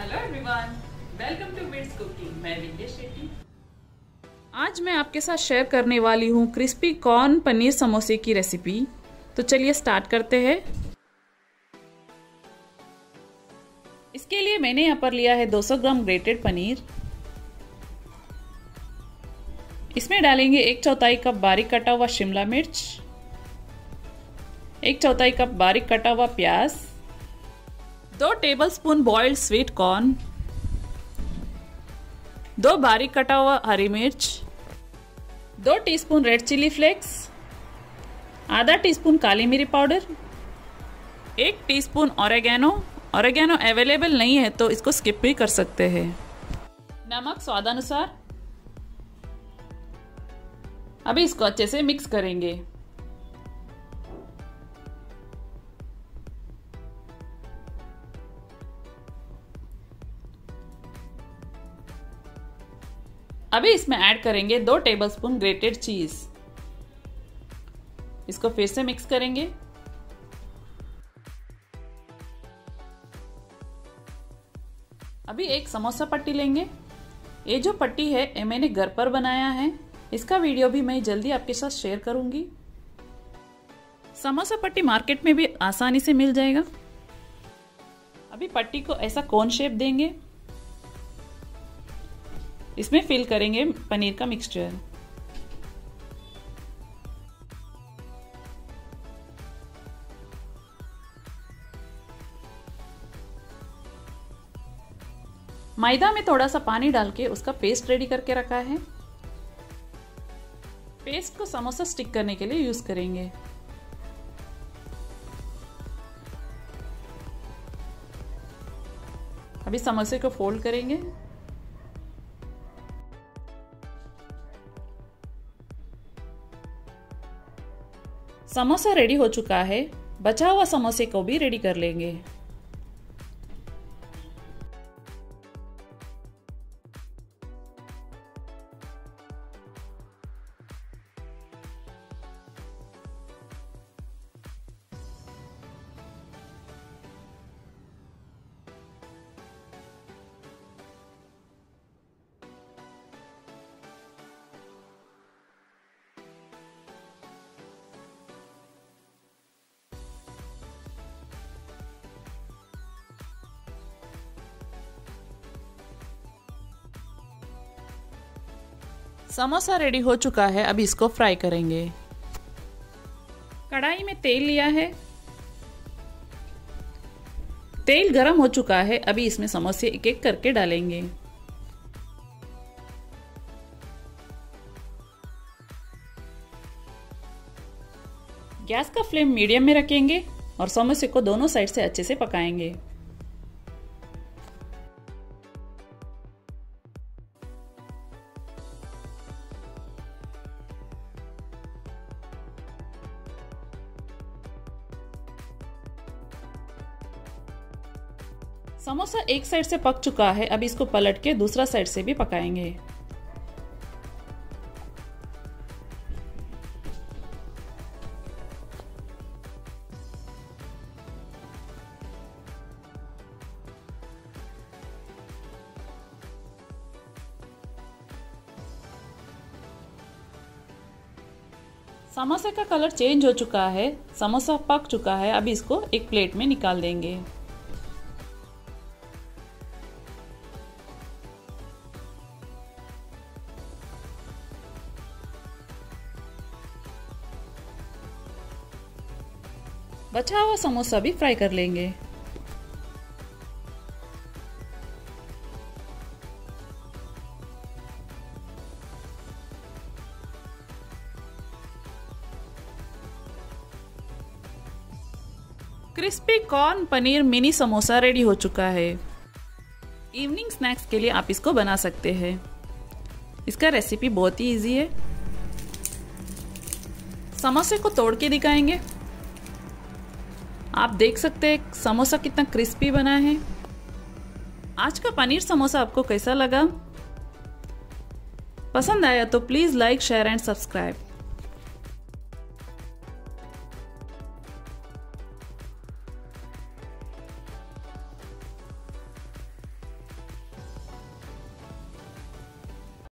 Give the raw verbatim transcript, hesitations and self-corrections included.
Hello everyone, welcome to Vid's cooking. मैं विज्ञा शेट्टी। आज मैं आपके साथ शेयर करने वाली हूँ क्रिस्पी कॉर्न पनीर समोसे की रेसिपी। तो चलिए स्टार्ट करते हैं। इसके लिए मैंने यहाँ पर लिया है दो सौ ग्राम ग्रेटेड पनीर। इसमें डालेंगे एक चौथाई कप बारीक कटा हुआ शिमला मिर्च, एक चौथाई कप बारीक कटा हुआ प्याज, दो टेबलस्पून बॉइल्ड स्वीट कॉर्न, दो बारीक कटा हुआ हरी मिर्च, दो टीस्पून रेड चिली फ्लेक्स, आधा टीस्पून काली मिरी पाउडर, एक टीस्पून ओरेगानो। ओरेगानो अवेलेबल नहीं है तो इसको स्किप भी कर सकते हैं। नमक स्वादानुसार। अभी इसको अच्छे से मिक्स करेंगे। अभी इसमें ऐड करेंगे दो टेबलस्पून ग्रेटेड चीज। इसको फिर से मिक्स करेंगे। अभी एक समोसा पट्टी लेंगे। ये जो पट्टी है ये मैंने घर पर बनाया है। इसका वीडियो भी मैं जल्दी आपके साथ शेयर करूंगी। समोसा पट्टी मार्केट में भी आसानी से मिल जाएगा। अभी पट्टी को ऐसा कोन शेप देंगे। इसमें फिल करेंगे पनीर का मिक्सचर। मैदा में थोड़ा सा पानी डाल के उसका पेस्ट रेडी करके रखा है। पेस्ट को समोसा स्टिक करने के लिए यूज करेंगे। अभी समोसे को फोल्ड करेंगे। समोसा रेडी हो चुका है। बचा हुआ समोसे को भी रेडी कर लेंगे। समोसा रेडी हो चुका है। अभी इसको फ्राई करेंगे। कढ़ाई में तेल लिया है। तेल गरम हो चुका है। अभी इसमें समोसे एक एक करके डालेंगे। गैस का फ्लेम मीडियम में रखेंगे और समोसे को दोनों साइड से अच्छे से पकाएंगे। समोसा एक साइड से पक चुका है। अब इसको पलट के दूसरा साइड से भी पकाएंगे। समोसा का कलर चेंज हो चुका है। समोसा पक चुका है। अभी इसको एक प्लेट में निकाल देंगे। बचा हुआ समोसा भी फ्राई कर लेंगे। Crispy corn paneer mini samosa ready हो चुका है। इवनिंग स्नैक्स के लिए आप इसको बना सकते हैं। इसका रेसिपी बहुत ही इजी है। समोसे को तोड़ के दिखाएंगे। आप देख सकते हैं समोसा कितना क्रिस्पी बना है। आज का पनीर समोसा आपको कैसा लगा? पसंद आया तो please like, share and subscribe.